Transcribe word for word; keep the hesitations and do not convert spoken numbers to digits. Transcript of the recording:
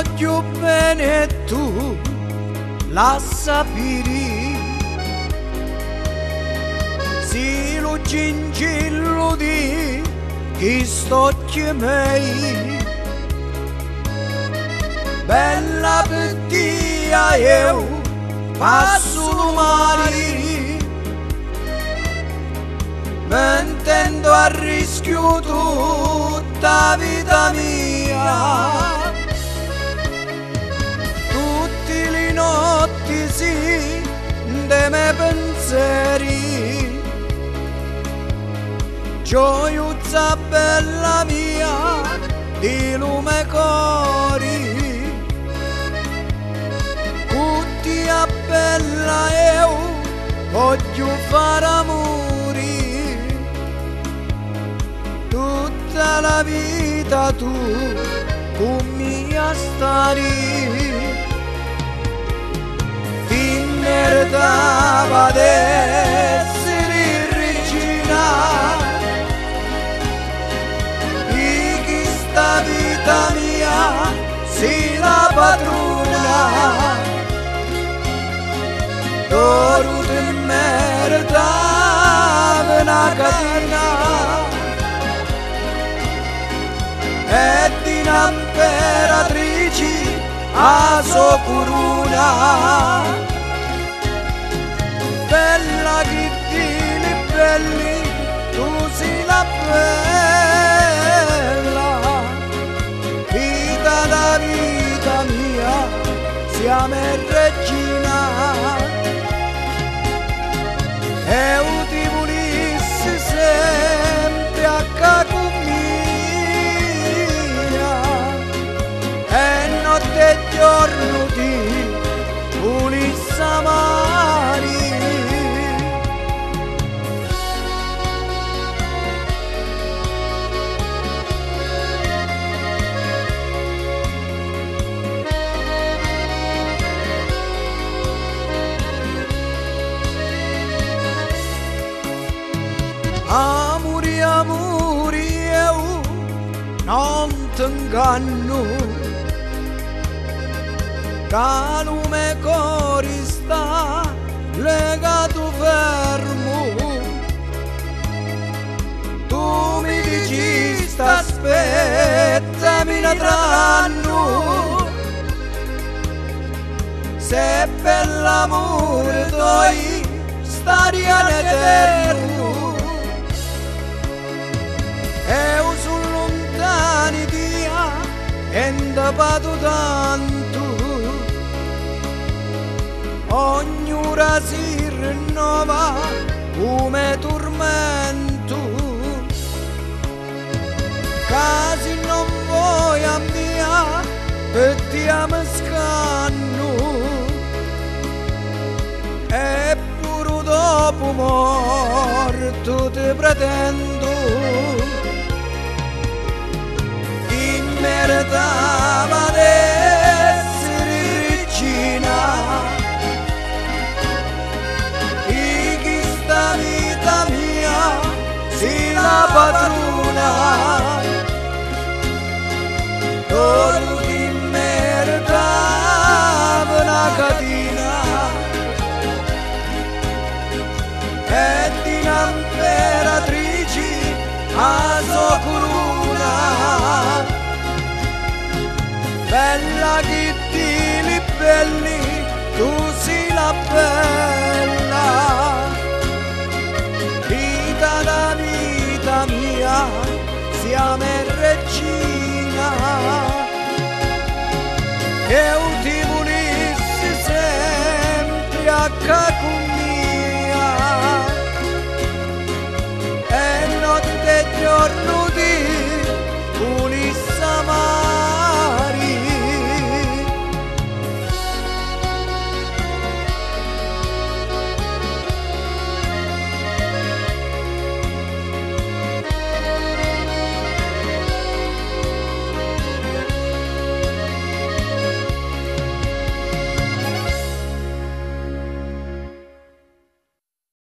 voglio bene e tu la sapiri. Si lo gingillo di chi sto chiamei. Bella pettia eu passo il mari. M'intendo a rischio tutta vita mia. Dei miei pensieri, Gioiuzza bella mia, di lume cori. Cuttia bella eu, voglio far amori. Tutta la vita tu, con mia stari. Meritava d'essere regina di chi sta vita mia, si la padrona. D'oro ti meritava una catena e di un'imperatrice a sua corona. Bella che dili belli, tu sei la bella, vita da vita mia, siamo regina. Eu ti volissi sempre accanto mia, e notte e giorno ti volissi amare. Amori, amori, eu non t'inganno, che lume cori sta legato fermo. Tu mi dici sta aspettami da tranno, se per l'amore tuoi stari all'eterno. Eu sono lontani dia e indapato tanto. Ogni ora si rinnova come tormento. Casi non vuoi a mia e ti amo scanno. Eppure dopo morto ti pretendo. Meritava d'essere regina di chi sta vita mia, si la padrona. D'oro ti meritava una catena e di un'imperatrice a sua corona. Bella che ti libelli, tu sei la bella.